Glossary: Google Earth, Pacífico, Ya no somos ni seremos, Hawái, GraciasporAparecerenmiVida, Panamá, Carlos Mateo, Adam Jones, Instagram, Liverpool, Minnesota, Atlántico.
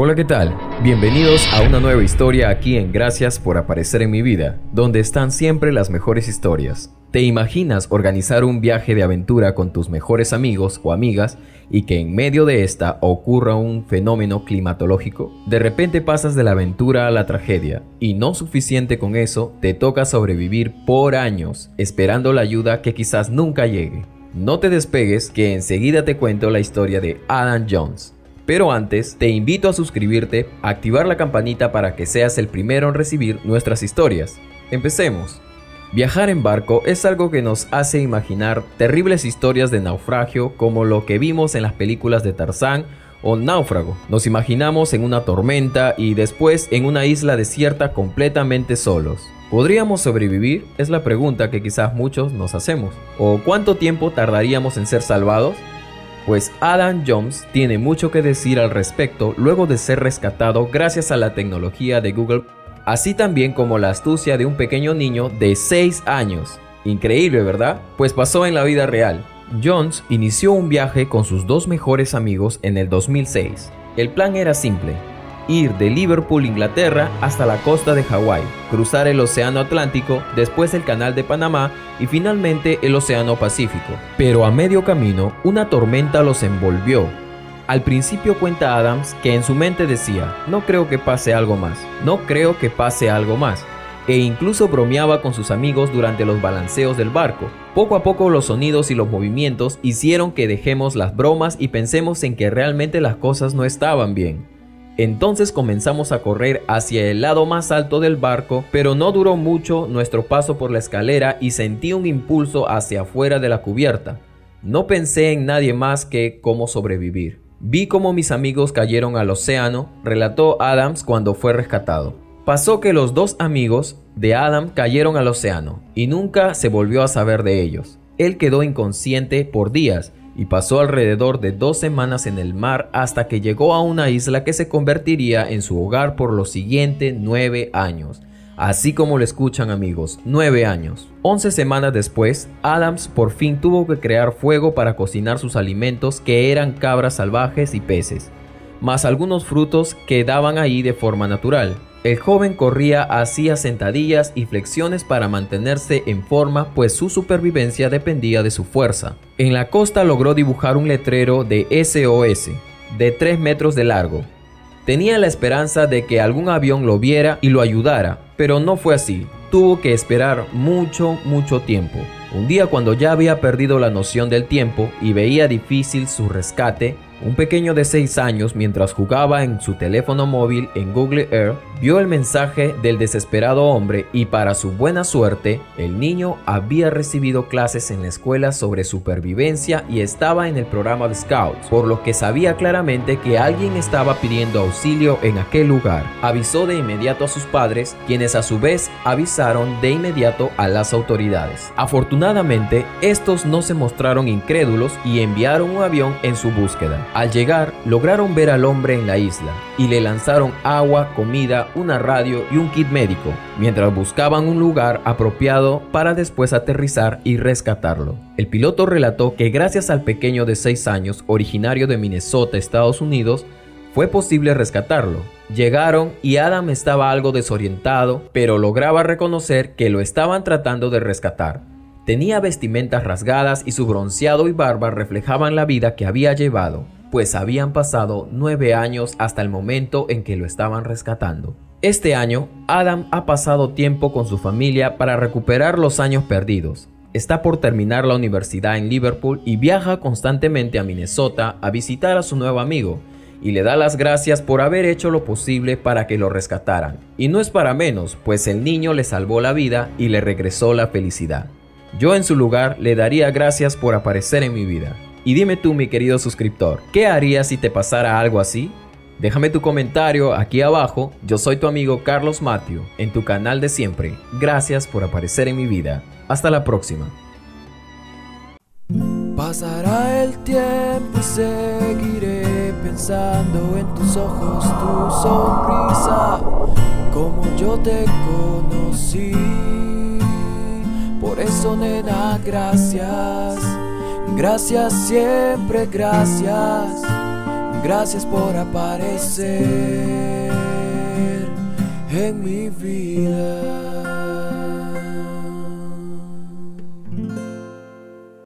Hola, ¿qué tal? Bienvenidos a una nueva historia aquí en Gracias por Aparecer en mi Vida, donde están siempre las mejores historias. ¿Te imaginas organizar un viaje de aventura con tus mejores amigos o amigas y que en medio de esta ocurra un fenómeno climatológico? De repente pasas de la aventura a la tragedia y no suficiente con eso, te toca sobrevivir por años esperando la ayuda que quizás nunca llegue. No te despegues, que enseguida te cuento la historia de Adam Jones. Pero antes, te invito a suscribirte, a activar la campanita para que seas el primero en recibir nuestras historias. ¡Empecemos! Viajar en barco es algo que nos hace imaginar terribles historias de naufragio, como lo que vimos en las películas de Tarzán o Náufrago. Nos imaginamos en una tormenta y después en una isla desierta completamente solos. ¿Podríamos sobrevivir? Es la pregunta que quizás muchos nos hacemos. ¿O cuánto tiempo tardaríamos en ser salvados? Pues Adam Jones tiene mucho que decir al respecto luego de ser rescatado gracias a la tecnología de Google, así también como la astucia de un pequeño niño de 6 años. Increíble, ¿verdad? Pues pasó en la vida real. Jones inició un viaje con sus dos mejores amigos en el 2006. El plan era simple: ir de Liverpool, Inglaterra, hasta la costa de Hawái, cruzar el océano Atlántico, después el canal de Panamá y finalmente el océano Pacífico. Pero a medio camino, una tormenta los envolvió. Al principio cuenta Adams que en su mente decía: no creo que pase algo más, no creo que pase algo más. E incluso bromeaba con sus amigos durante los balanceos del barco. Poco a poco los sonidos y los movimientos hicieron que dejemos las bromas y pensemos en que realmente las cosas no estaban bien. Entonces comenzamos a correr hacia el lado más alto del barco, pero no duró mucho nuestro paso por la escalera y sentí un impulso hacia afuera de la cubierta. No pensé en nadie más que cómo sobrevivir. Vi cómo mis amigos cayeron al océano, relató Adams cuando fue rescatado. Pasó que los dos amigos de Adam cayeron al océano y nunca se volvió a saber de ellos. Él quedó inconsciente por días y pasó alrededor de 2 semanas en el mar hasta que llegó a una isla que se convertiría en su hogar por los siguientes 9 años. Así como lo escuchan, amigos, 9 años. 11 semanas después, Adams por fin tuvo que crear fuego para cocinar sus alimentos, que eran cabras salvajes y peces, más algunos frutos que daban ahí de forma natural. El joven corría, hacía sentadillas y flexiones para mantenerse en forma, pues su supervivencia dependía de su fuerza. En la costa logró dibujar un letrero de SOS de 3 metros de largo. Tenía la esperanza de que algún avión lo viera y lo ayudara, pero no fue así. Tuvo que esperar mucho tiempo. Un día, cuando ya había perdido la noción del tiempo y veía difícil su rescate, un pequeño de 6 años, mientras jugaba en su teléfono móvil en Google Earth, vio el mensaje del desesperado hombre y, para su buena suerte, el niño había recibido clases en la escuela sobre supervivencia y estaba en el programa de Scouts, por lo que sabía claramente que alguien estaba pidiendo auxilio en aquel lugar. Avisó de inmediato a sus padres, quienes a su vez avisaron de inmediato a las autoridades. Afortunadamente, estos no se mostraron incrédulos y enviaron un avión en su búsqueda. Al llegar, lograron ver al hombre en la isla y le lanzaron agua, comida, una radio y un kit médico, mientras buscaban un lugar apropiado para después aterrizar y rescatarlo. El piloto relató que gracias al pequeño de 6 años, originario de Minnesota, Estados Unidos, fue posible rescatarlo. Llegaron y Adam estaba algo desorientado, pero lograba reconocer que lo estaban tratando de rescatar. Tenía vestimentas rasgadas y su bronceado y barba reflejaban la vida que había llevado, pues habían pasado 9 años hasta el momento en que lo estaban rescatando. Este año, Adam ha pasado tiempo con su familia para recuperar los años perdidos. Está por terminar la universidad en Liverpool y viaja constantemente a Minnesota a visitar a su nuevo amigo, y le da las gracias por haber hecho lo posible para que lo rescataran. Y no es para menos, pues el niño le salvó la vida y le regresó la felicidad. Yo, en su lugar, le daría gracias por aparecer en mi vida. Y dime tú, mi querido suscriptor, ¿qué harías si te pasara algo así? Déjame tu comentario aquí abajo. Yo soy tu amigo Carlos Mateo, en tu canal de siempre. Gracias por aparecer en mi vida. Hasta la próxima. Pasará el tiempo y seguiré pensando en tus ojos, tu sonrisa, como yo te conocí. Por eso, nena, gracias, gracias siempre, gracias, Gracias por aparecer en mi vida.